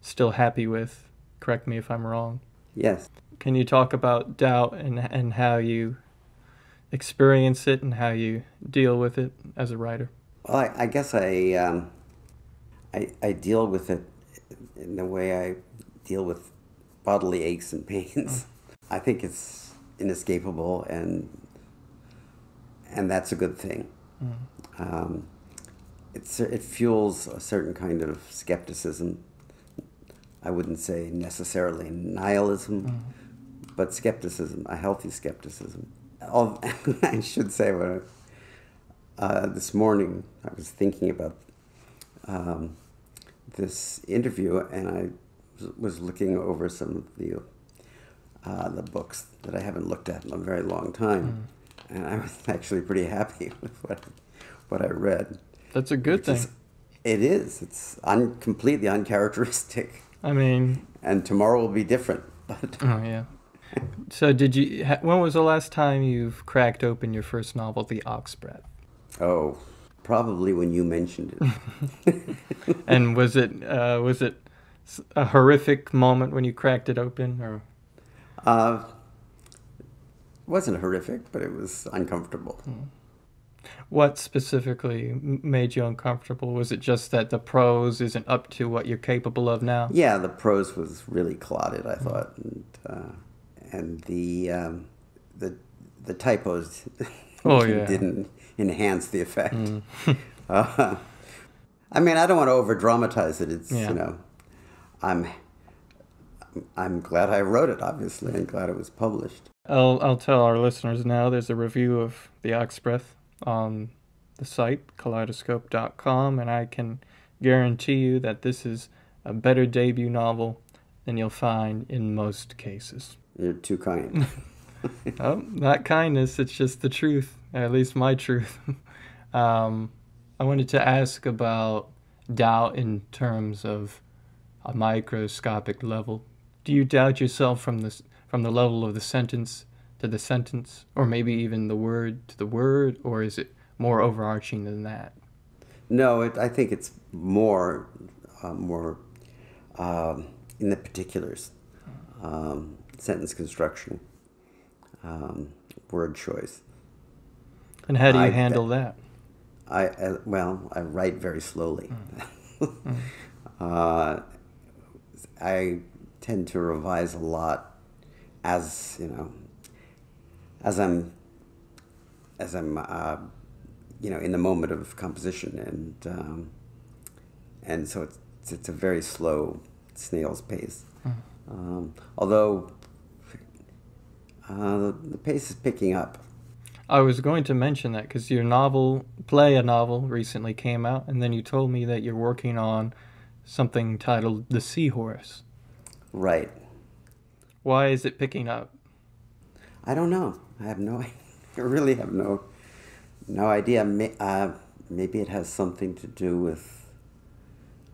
still happy with. Correct me if I'm wrong. Yes. Can you talk about doubt and, and how you experience it and how you deal with it as a writer? Well, I, I guess I, um, I, I deal with it in the way I deal with bodily aches and pains. I think it's inescapable, and, and that's a good thing. Mm. Um, it's, it fuels a certain kind of skepticism, I wouldn't say necessarily nihilism, mm-hmm. but skepticism, a healthy skepticism. All, I should say, well, uh, this morning I was thinking about um, this interview, and I was looking over some of the uh, the books that I haven't looked at in a very long time, mm. and I was actually pretty happy with what I, what I read. That's a good thing. Is, it is. It's un, completely uncharacteristic. I mean, and tomorrow will be different. But oh yeah. So did you? When was the last time you've cracked open your first novel, The Ox-Breadth? Oh, probably when you mentioned it. And was it uh, was it a horrific moment when you cracked it open, or? Uh, it wasn't horrific, but it was uncomfortable. Hmm. What specifically made you uncomfortable? Was it just that the prose isn't up to what you're capable of now? Yeah, the prose was really clotted, I thought, and. Uh, And the um, the the typos oh, yeah. didn't enhance the effect. Mm. uh, I mean, I don't want to over dramatize it. It's yeah. you know, I'm I'm glad I wrote it. Obviously, I'm glad it was published. I'll I'll tell our listeners now. There's a review of The Ox-Breadth on the site kaleidoscope dot com, and I can guarantee you that this is a better debut novel than you'll find in most cases. You're too kind. Oh, not kindness, it's just the truth, at least my truth. um, I wanted to ask about doubt in terms of a microscopic level. Do you doubt yourself from the, from the level of the sentence to the sentence, or maybe even the word to the word, or is it more overarching than that? No, it, I think it's more, uh, more um, in the particulars. Um, Sentence construction, um, word choice. And how do you I, handle that? I, I well, I write very slowly. Mm. Mm. uh, I tend to revise a lot, as you know, as I'm, as I'm, uh, you know, in the moment of composition, and um, and so it's it's a very slow snail's pace. Mm. Um, although. Uh, the pace is picking up. I was going to mention that because your novel, Play, A Novel, recently came out, and then you told me that you're working on something titled The Seahorse. Right. Why is it picking up? I don't know. I have no idea. I really have no, no idea. Uh, maybe it has something to do with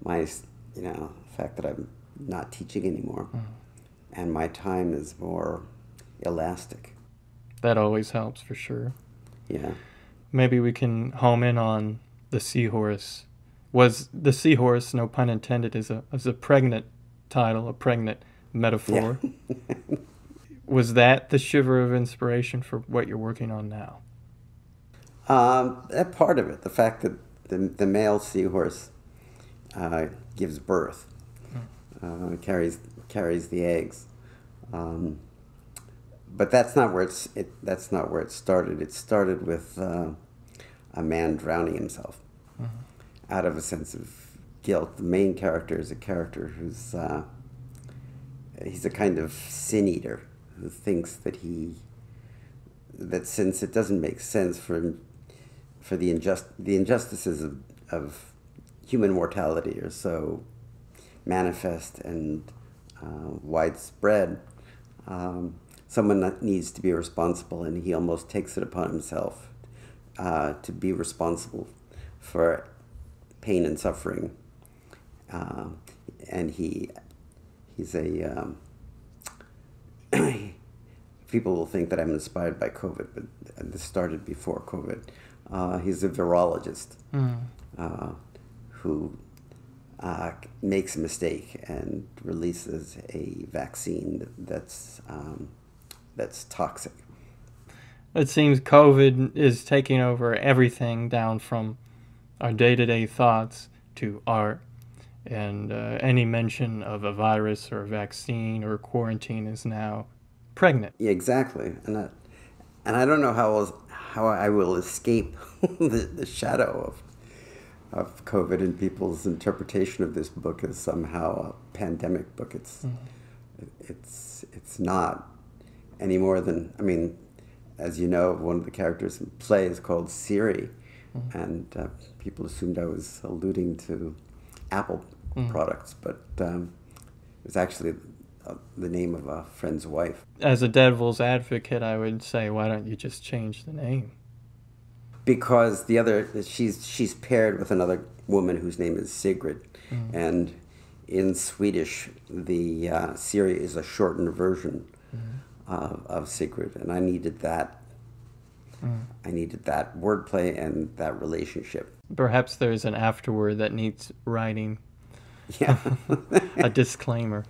my, you know, the fact that I'm not teaching anymore, mm. and my time is more elastic. That always helps, for sure. Yeah. Maybe we can home in on The Seahorse. Was The Seahorse, no pun intended, is a is a pregnant title, a pregnant metaphor. Yeah. Was that the shiver of inspiration for what you're working on now? Um, that part of it, the fact that the the male seahorse uh, gives birth, mm. uh, carries carries the eggs. Um, But that's not where it's. It, that's not where it started. It started with uh, a man drowning himself, mm-hmm. out of a sense of guilt. The main character is a character who's uh, he's a kind of sin eater who thinks that he that since it doesn't make sense for for the injust the injustices of, of human mortality are so manifest and uh, widespread. Um, Someone that needs to be responsible, and he almost takes it upon himself uh, to be responsible for pain and suffering. Uh, and he, he's a, um, people will think that I'm inspired by COVID, but this started before COVID. Uh, he's a virologist mm. uh, who uh, makes a mistake and releases a vaccine that, that's, um, that's toxic. It seems COVID is taking over everything, down from our day-to-day thoughts to art, and uh, any mention of a virus or a vaccine or quarantine is now pregnant. Yeah, exactly, and I, and I don't know how I'll, how I will escape the, the shadow of of COVID and people's interpretation of this book as somehow a pandemic book. It's, mm-hmm. it's, it's not any more than, I mean, as you know, one of the characters in Play is called Siri, mm-hmm. and uh, people assumed I was alluding to Apple mm-hmm. products, but um, it was actually uh, the name of a friend's wife. As a devil's advocate, I would say, why don't you just change the name? Because the other, she's she's paired with another woman whose name is Sigrid, mm. and in Swedish, the uh, Siri is a shortened version mm. uh, of Sigrid, and I needed that. Mm. I needed that wordplay and that relationship. Perhaps there's an afterword that needs writing. Yeah, a disclaimer.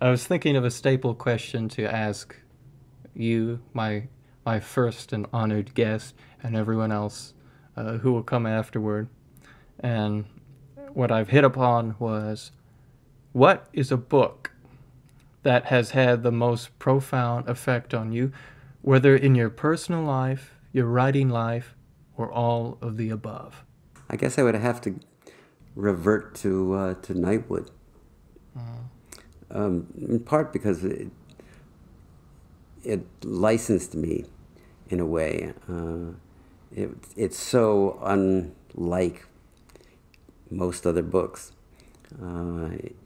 I was thinking of a staple question to ask you, my my first and honored guest, and everyone else uh, who will come afterward. And what I've hit upon was, what is a book that has had the most profound effect on you, whether in your personal life, your writing life, or all of the above? I guess I would have to revert to, uh, to Nightwood, mm. um, in part because it, it licensed me in a way. Uh, It, it's so unlike most other books. Uh, it,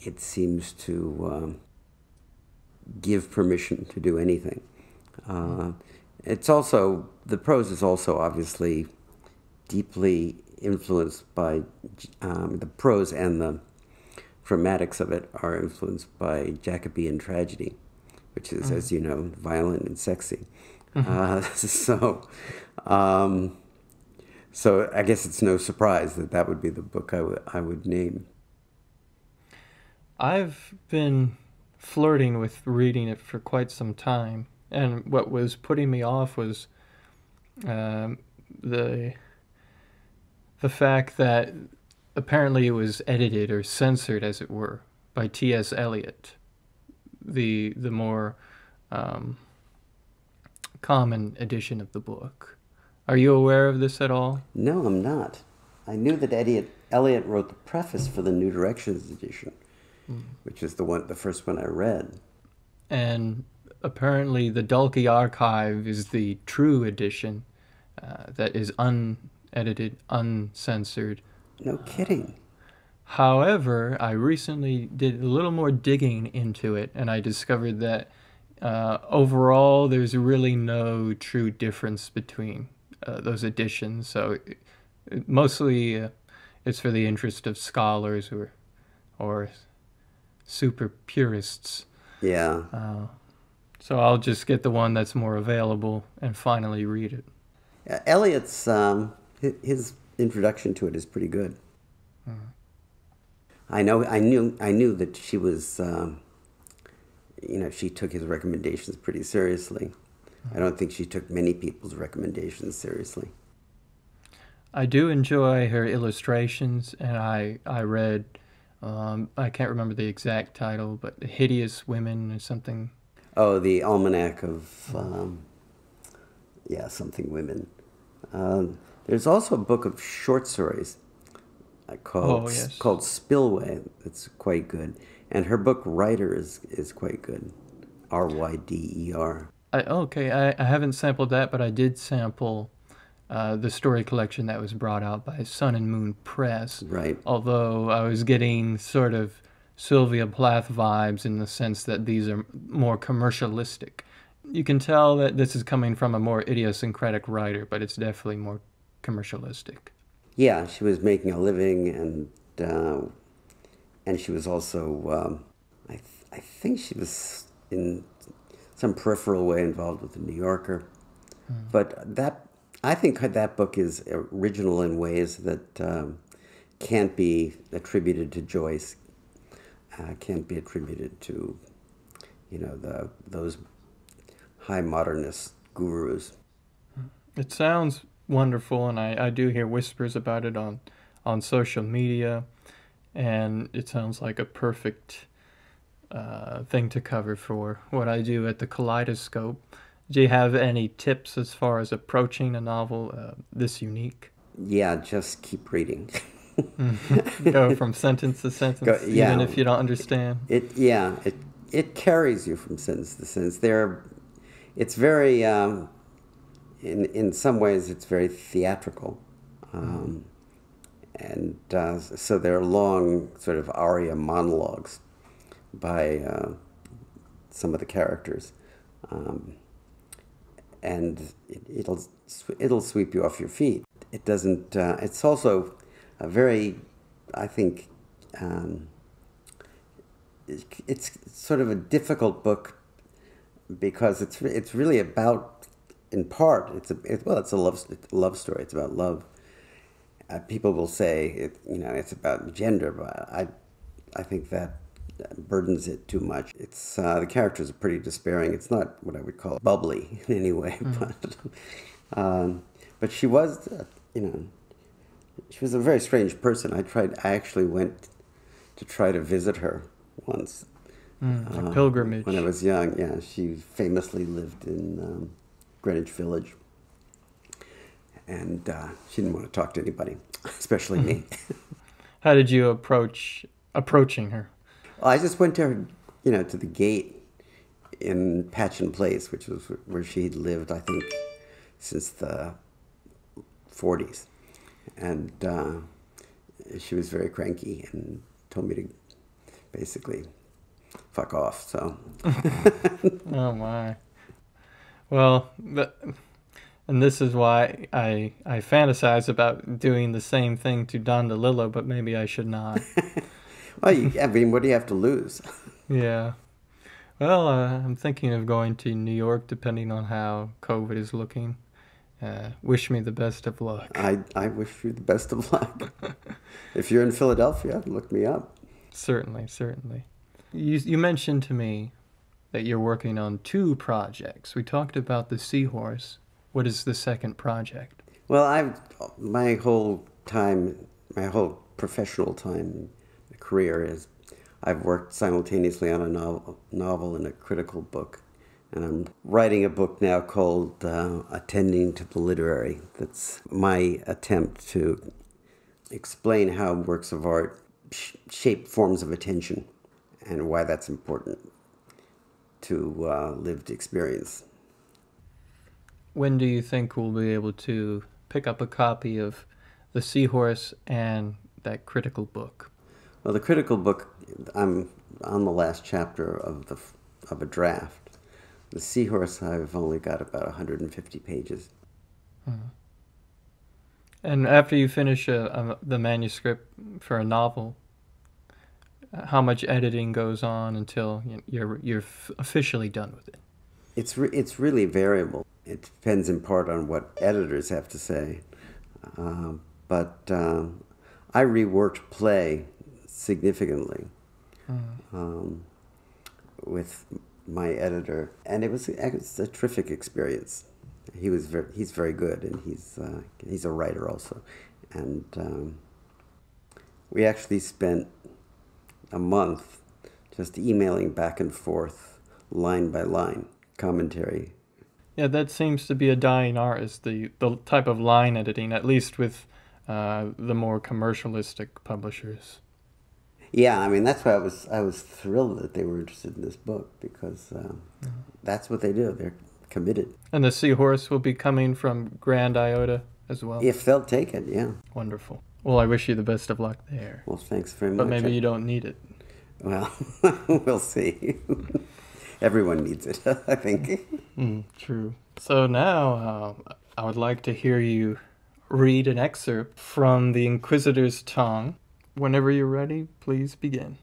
it seems to um, give permission to do anything. Uh, it's also, the prose is also obviously deeply influenced by, um, the prose and the dramatics of it are influenced by Jacobean tragedy, which is, mm-hmm. as you know, violent and sexy. Uh, so, um, so I guess it's no surprise that that would be the book I, w I would name. I've been flirting with reading it for quite some time, and what was putting me off was um, the the fact that apparently it was edited or censored, as it were, by T S Eliot, the the more um, common edition of the book. Are you aware of this at all? No, I'm not. I knew that Eliot, Eliot wrote the preface for the New Directions edition, mm. which is the one, the first one I read. And apparently the Dulce archive is the true edition uh, that is unedited, uncensored. No kidding. Uh, however, I recently did a little more digging into it, and I discovered that Uh, overall, there's really no true difference between uh, those editions, so it, it mostly uh, it's for the interest of scholars or, or super purists. Yeah. Uh, so I'll just get the one that's more available and finally read it. Uh, Eliot's, um, his introduction to it is pretty good. Mm. I know, I knew, I knew that she was... Um, you know, she took his recommendations pretty seriously. I don't think she took many people's recommendations seriously. I do enjoy her illustrations, and I, I read, um, I can't remember the exact title, but Hideous Women or something. Oh, the Almanac of, um, yeah, something women. Um, there's also a book of short stories called, oh, yes. called Spillway. It's quite good. And her book, Writer, is, is quite good. R Y D E R. I, okay, I, I haven't sampled that, but I did sample uh, the story collection that was brought out by Sun and Moon Press. Right. Although I was getting sort of Sylvia Plath vibes in the sense that these are more commercialistic. You can tell that this is coming from a more idiosyncratic writer, but it's definitely more commercialistic. Yeah, she was making a living and... Uh, And she was also, um, I, th I think she was in some peripheral way involved with The New Yorker. Mm. But that, I think that book is original in ways that um, can't be attributed to Joyce, uh, can't be attributed to, you know, the those high modernist gurus. It sounds wonderful, and I, I do hear whispers about it on, on social media. And it sounds like a perfect uh, thing to cover for what I do at the Kaleidoscope. Do you have any tips as far as approaching a novel uh, this unique? yeah, just keep reading. Go from sentence to sentence, Go, yeah. even if you don't understand. It, yeah, it it carries you from sentence to sentence. There, it's very, um, in in some ways, it's very theatrical, um, mm. and uh, so there are long sort of aria monologues by uh, some of the characters, um, and it, it'll it'll sweep you off your feet. It doesn't. Uh, it's also a very, I think, um, it's sort of a difficult book because it's it's really about, in part, it's a it, well, it's a love love story. It's about love. Uh, people will say, it, you know, it's about gender, but I, I think that burdens it too much. It's uh, the characters are pretty despairing. It's not what I would call bubbly in any way, mm. but um, but she was, uh, you know. She was a very strange person. I tried. I actually went to try to visit her once. Mm, a um, pilgrimage. When I was young, yeah. She famously lived in um, Greenwich Village. And uh, she didn't want to talk to anybody, especially me. How did you approach approaching her? Well, I just went to her, you know, to the gate in Patchen Place, which was where she had lived, I think, since the forties. And uh, she was very cranky and told me to basically fuck off. So, oh my. Well, the, and this is why I I fantasize about doing the same thing to Don DeLillo, but maybe I should not. Well, you, I mean, what do you have to lose? Yeah. Well, uh, I'm thinking of going to New York, depending on how COVID is looking. Uh, wish me the best of luck. I, I wish you the best of luck. If you're in Philadelphia, look me up. Certainly, certainly. You, you mentioned to me that you're working on two projects. We talked about The Seahorse. What is the second project? Well, I've, my whole time, my whole professional time, career is I've worked simultaneously on a novel, novel and a critical book. And I'm writing a book now called uh, Attending to the Literary. That's my attempt to explain how works of art sh shape forms of attention and why that's important to uh, lived experience. When do you think we'll be able to pick up a copy of The Seahorse and that critical book? Well, the critical book, I'm on the last chapter of, the, of a draft. The Seahorse, I've only got about one hundred fifty pages. Hmm. And after you finish a, a, the manuscript for a novel, how much editing goes on until you're you're officially done with it? It's re it's really variable. It depends in part on what editors have to say. Uh, but um, I reworked Play significantly hmm. um, with my editor, and it was, it was a terrific experience. He was very, he's very good, and he's uh, he's a writer also. And um, we actually spent a month just emailing back and forth, line by line, commentary. Yeah, that seems to be a dying art, is the, the type of line editing, at least with uh, the more commercialistic publishers. Yeah, I mean, that's why I was I was thrilled that they were interested in this book, because um, mm-hmm. that's what they do. They're committed. And The Seahorse will be coming from Grand Iota as well? If they'll take it, yeah. Wonderful. Well, I wish you the best of luck there. Well, thanks very much. But maybe I... you don't need it. Well, we'll see. Everyone needs it, I think. Mm, true. So now uh, I would like to hear you read an excerpt from The Inquisitor's Tongue. Whenever you're ready, please begin.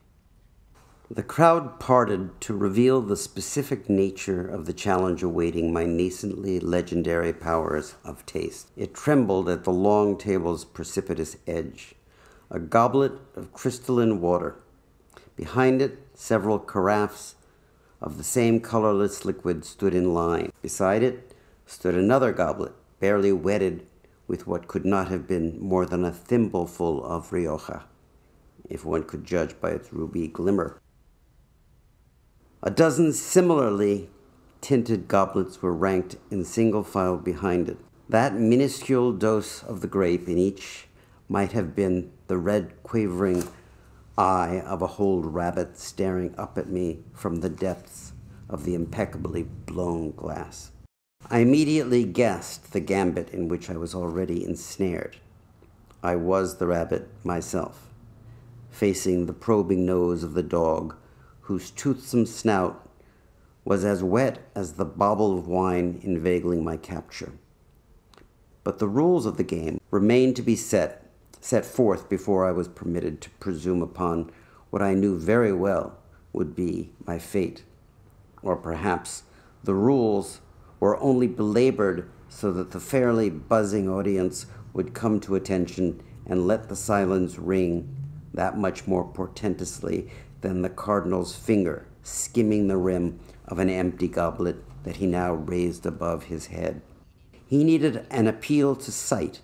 The crowd parted to reveal the specific nature of the challenge awaiting my nascently legendary powers of taste. It trembled at the long table's precipitous edge, a goblet of crystalline water. Behind it, several carafes of the same colorless liquid stood in line. Beside it stood another goblet, barely wetted with what could not have been more than a thimbleful of Rioja, if one could judge by its ruby glimmer. A dozen similarly tinted goblets were ranked in single file behind it. That minuscule dose of the grape in each might have been the red quivering eye of a whole rabbit staring up at me from the depths of the impeccably blown glass. I immediately guessed the gambit in which I was already ensnared. I was the rabbit myself, facing the probing nose of the dog, whose toothsome snout was as wet as the bobble of wine inveigling my capture. But the rules of the game remained to be set, set forth before I was permitted to presume upon what I knew very well would be my fate. Or perhaps the rules were only belabored so that the fairly buzzing audience would come to attention and let the silence ring that much more portentously than the cardinal's finger skimming the rim of an empty goblet that he now raised above his head. He needed an appeal to sight,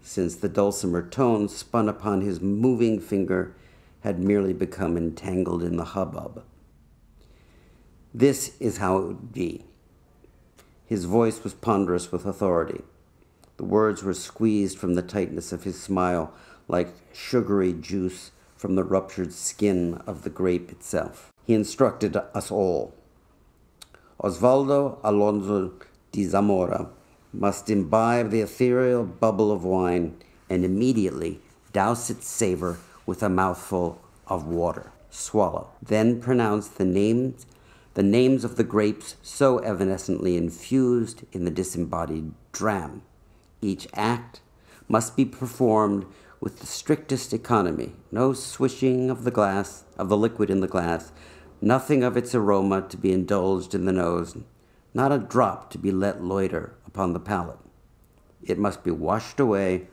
since the dulcimer tone spun upon his moving finger had merely become entangled in the hubbub. This is how it would be. His voice was ponderous with authority. The words were squeezed from the tightness of his smile like sugary juice from the ruptured skin of the grape itself. He instructed us all. Osvaldo Alonso di Zamora must imbibe the ethereal bubble of wine and immediately douse its savor with a mouthful of water. Swallow. Then pronounce the names, the names of the grapes so evanescently infused in the disembodied dram. Each act must be performed with the strictest economy. No swishing of the glass, of the liquid in the glass, nothing of its aroma to be indulged in the nose, not a drop to be let loiter upon the palate. It must be washed away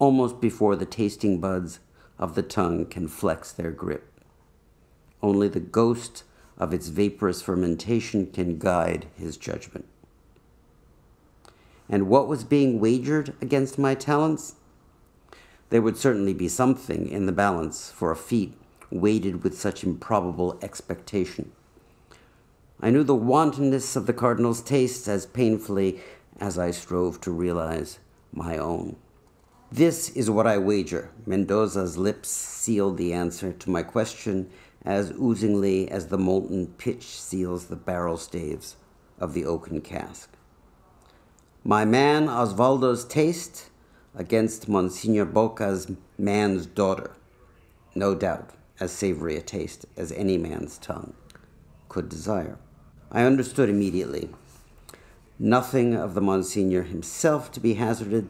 almost before the tasting buds of the tongue can flex their grip. Only the ghost of its vaporous fermentation can guide his judgment. And what was being wagered against my talents? There would certainly be something in the balance for a feat weighted with such improbable expectation. I knew the wantonness of the cardinal's tastes as painfully as I strove to realize my own. This is what I wager. Mendoza's lips sealed the answer to my question as oozingly as the molten pitch seals the barrel staves of the oaken cask. My man Osvaldo's taste against Monsignor Boca's man's daughter. No doubt as savory a taste as any man's tongue could desire. I understood immediately. Nothing of the Monsignor himself to be hazarded,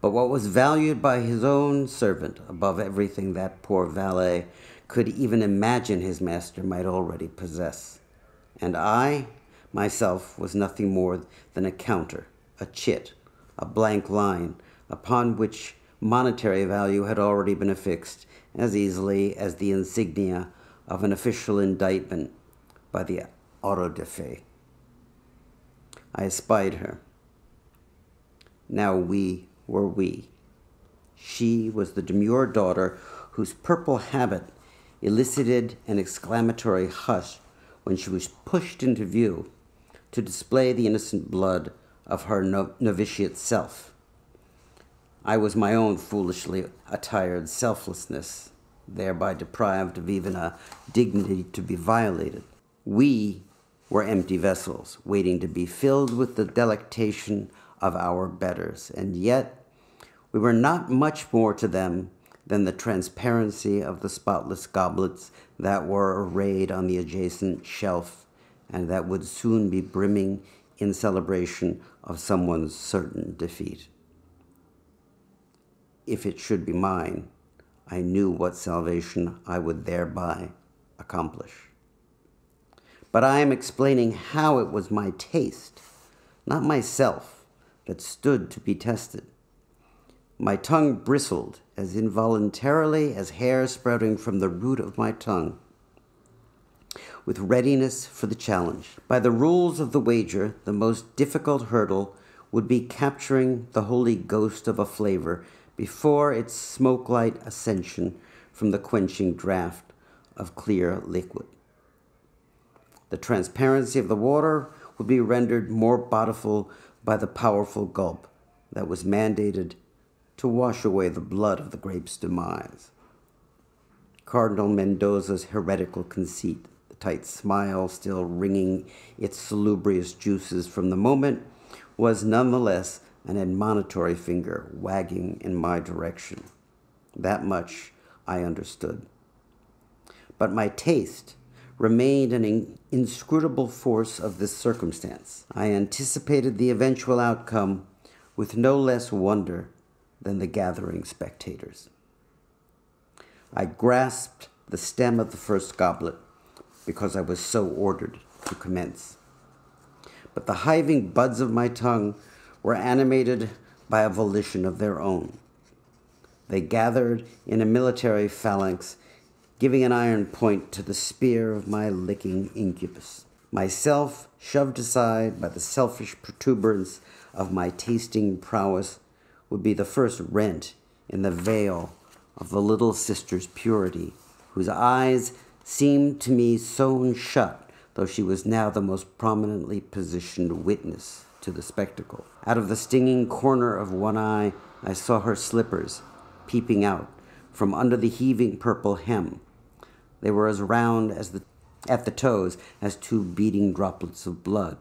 but what was valued by his own servant above everything that poor valet could even imagine his master might already possess. And I, myself, was nothing more than a counter, a chit, a blank line upon which monetary value had already been affixed as easily as the insignia of an official indictment by the auto da fe. I espied her. Now we were we. She was the demure daughter whose purple habit elicited an exclamatory hush when she was pushed into view to display the innocent blood of her no novitiate self. I was my own foolishly attired selflessness, thereby deprived of even a dignity to be violated. We were empty vessels, waiting to be filled with the delectation of our betters, and yet we were not much more to them than the transparency of the spotless goblets that were arrayed on the adjacent shelf and that would soon be brimming in celebration of someone's certain defeat. If it should be mine, I knew what salvation I would thereby accomplish. But I am explaining how it was my taste, not myself, that stood to be tested. My tongue bristled as involuntarily as hair sprouting from the root of my tongue, with readiness for the challenge. By the rules of the wager, the most difficult hurdle would be capturing the holy ghost of a flavor before its smoke-light ascension from the quenching draught of clear liquid. The transparency of the water would be rendered more bountiful by the powerful gulp that was mandated to wash away the blood of the grape's demise. Cardinal Mendoza's heretical conceit, the tight smile still wringing its salubrious juices from the moment, was nonetheless an admonitory finger wagging in my direction. That much I understood. But my taste remained an inscrutable force of this circumstance. I anticipated the eventual outcome with no less wonder than the gathering spectators. I grasped the stem of the first goblet because I was so ordered to commence. But the hiving buds of my tongue were animated by a volition of their own. They gathered in a military phalanx, giving an iron point to the spear of my licking incubus. Myself shoved aside by the selfish protuberance of my tasting prowess would be the first rent in the veil of the little sister's purity, whose eyes seemed to me sewn shut, though she was now the most prominently positioned witness to the spectacle. Out of the stinging corner of one eye, I saw her slippers peeping out from under the heaving purple hem. They were as round as the, at the toes as two beating droplets of blood,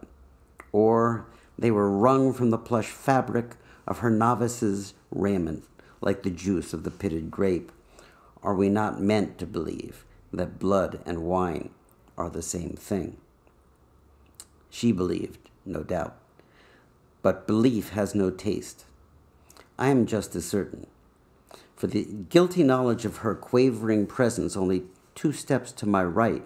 or they were wrung from the plush fabric of her novice's raiment, like the juice of the pitted grape. Are we not meant to believe that blood and wine are the same thing? She believed, no doubt, but belief has no taste. I am just as certain, for the guilty knowledge of her quavering presence only two steps to my right,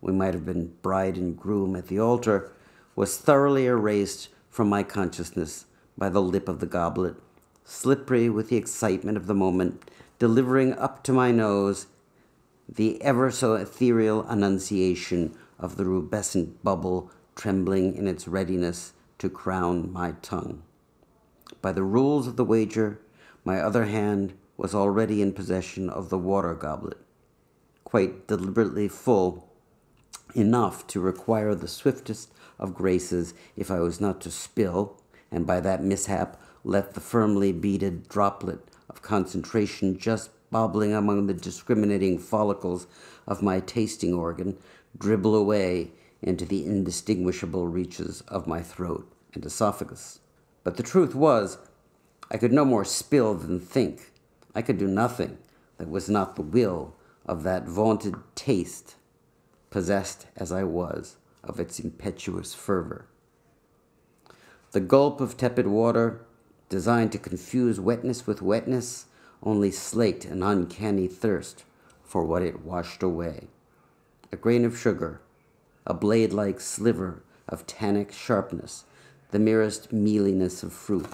we might have been bride and groom at the altar, was thoroughly erased from my consciousness by the lip of the goblet, slippery with the excitement of the moment, delivering up to my nose the ever so ethereal annunciation of the rubescent bubble trembling in its readiness to crown my tongue. By the rules of the wager, my other hand was already in possession of the water goblet, quite deliberately full, enough to require the swiftest of graces if I was not to spill, and by that mishap let the firmly beaded droplet of concentration just bobbling among the discriminating follicles of my tasting organ dribble away into the indistinguishable reaches of my throat and esophagus. But the truth was, I could no more spill than think. I could do nothing that was not the will of that vaunted taste, possessed as I was of its impetuous fervor. The gulp of tepid water, designed to confuse wetness with wetness, only slaked an uncanny thirst for what it washed away. A grain of sugar, a blade-like sliver of tannic sharpness, the merest mealiness of fruit,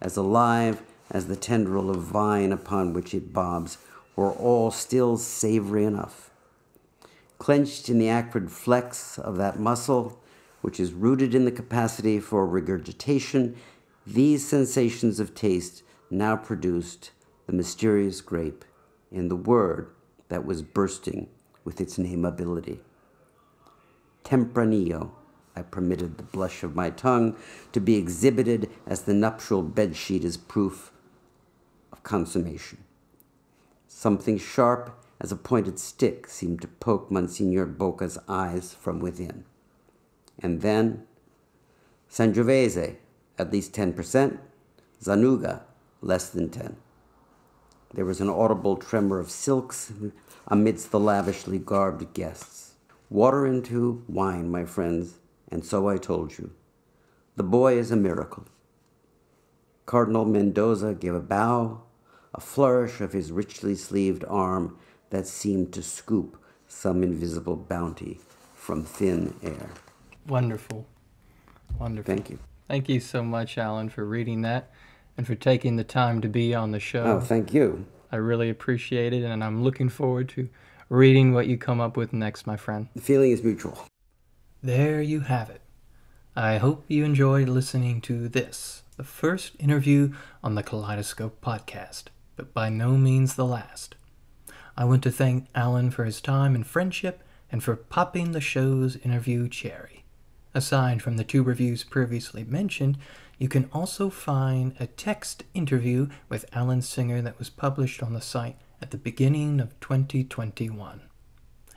as alive as the tendril of vine upon which it bobs, were all still savory enough. Clenched in the acrid flex of that muscle, which is rooted in the capacity for regurgitation, these sensations of taste now produced the mysterious grape in the word that was bursting with its nameability. Tempranillo, I permitted the blush of my tongue to be exhibited as the nuptial bedsheet is proof of consummation. Something sharp as a pointed stick seemed to poke Monsignor Bocca's eyes from within. And then Sangiovese, at least ten percent, Zanuga, less than ten. There was an audible tremor of silks amidst the lavishly garbed guests. Water into wine, my friends, and so I told you. The boy is a miracle. Cardinal Mendoza gave a bow, a flourish of his richly sleeved arm that seemed to scoop some invisible bounty from thin air. Wonderful. Wonderful. Thank you. Thank you so much, Alan, for reading that, and for taking the time to be on the show. Oh, thank you. I really appreciate it, and I'm looking forward to reading what you come up with next, my friend. The feeling is mutual. There you have it. I hope you enjoyed listening to this, the first interview on the Kaleidoscope podcast, but by no means the last. I want to thank Alan for his time and friendship, and for popping the show's interview cherry. Aside from the two reviews previously mentioned, You can also find a text interview with Alan Singer that was published on the site at the beginning of twenty twenty-one.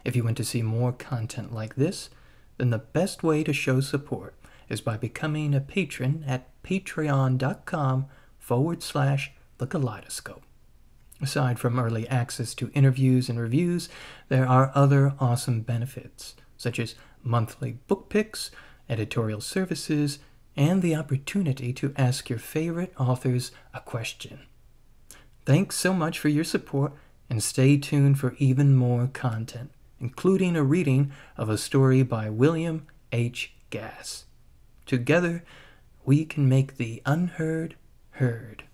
If you want to see more content like this, then the best way to show support is by becoming a patron at patreon.com forward slash the kaleidoscope. Aside from early access to interviews and reviews, there are other awesome benefits, such as monthly book picks, editorial services, and the opportunity to ask your favorite authors a question. Thanks so much for your support, and stay tuned for even more content, including a reading of a story by William H. Gass. Together, we can make the unheard heard.